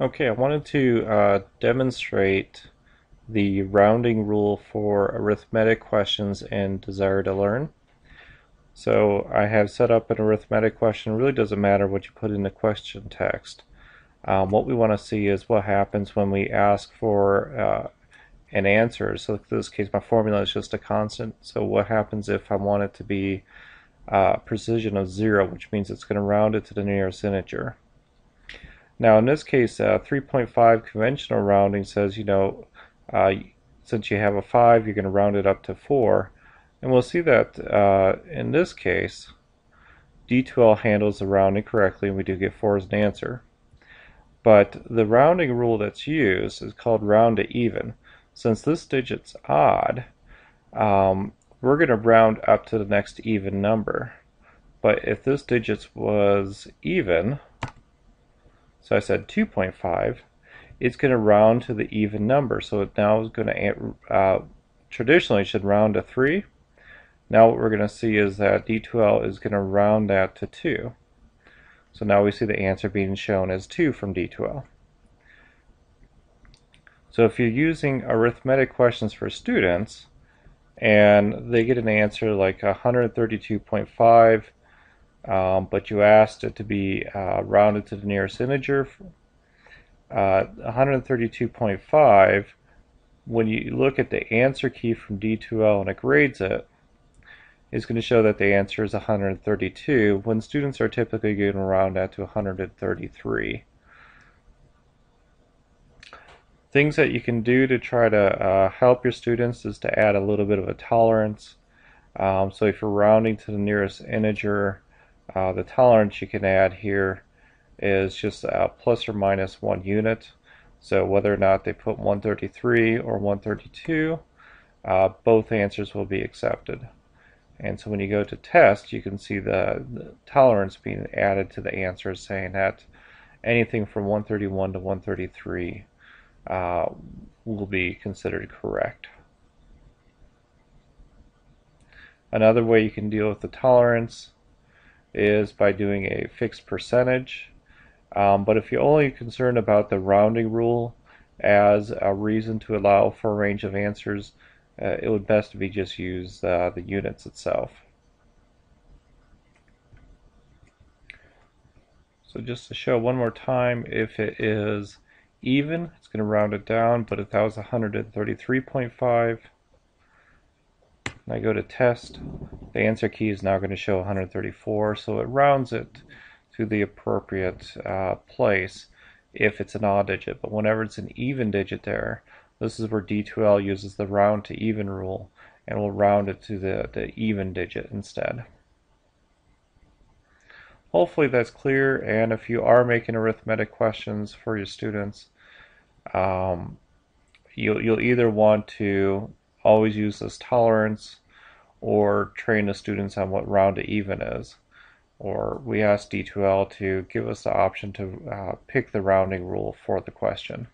Okay, I wanted to demonstrate the rounding rule for arithmetic questions in Desire2Learn. So I have set up an arithmetic question. It really doesn't matter what you put in the question text. What we want to see is what happens when we ask for an answer. So in this case, my formula is just a constant. So what happens if I want it to be precision of 0, which means it's going to round it to the nearest integer. Now in this case, 3.5 conventional rounding says, you know, since you have a 5, you're going to round it up to 4. And we'll see that in this case, D2L handles the rounding correctly, and we do get 4 as an answer. But the rounding rule that's used is called round to even. Since this digit's odd, we're going to round up to the next even number. But if this digit was even, so I said 2.5, it's going to round to the even number. So it now is going to, traditionally should round to 3. Now what we're going to see is that D2L is going to round that to 2. So now we see the answer being shown as 2 from D2L. So if you're using arithmetic questions for students, and they get an answer like 132.5, but you asked it to be rounded to the nearest integer, 132.5, when you look at the answer key from D2L and it grades it, it's going to show that the answer is 132, when students are typically going to round that to 133. Things that you can do to try to help your students is to add a little bit of a tolerance. So if you're rounding to the nearest integer, the tolerance you can add here is just plus or minus 1 unit. So whether or not they put 133 or 132, both answers will be accepted. And so when you go to test, you can see the tolerance being added to the answer, saying that anything from 131 to 133 will be considered correct. Another way you can deal with the tolerance is by doing a fixed percentage. But if you're only concerned about the rounding rule as a reason to allow for a range of answers, it would best to be just use the units itself. So just to show one more time, if it is even, it's going to round it down, but if that was 133.5, and I go to test, the answer key is now going to show 134, so it rounds it to the appropriate place if it's an odd digit. But whenever it's an even digit there, this is where D2L uses the round to even rule and will round it to the even digit instead. Hopefully that's clear, and if you are making arithmetic questions for your students, you'll either want to always use this tolerance or train the students on what round to even is. Or we asked D2L to give us the option to pick the rounding rule for the question.